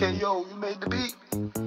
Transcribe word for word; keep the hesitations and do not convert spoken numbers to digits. K O, you made the beat.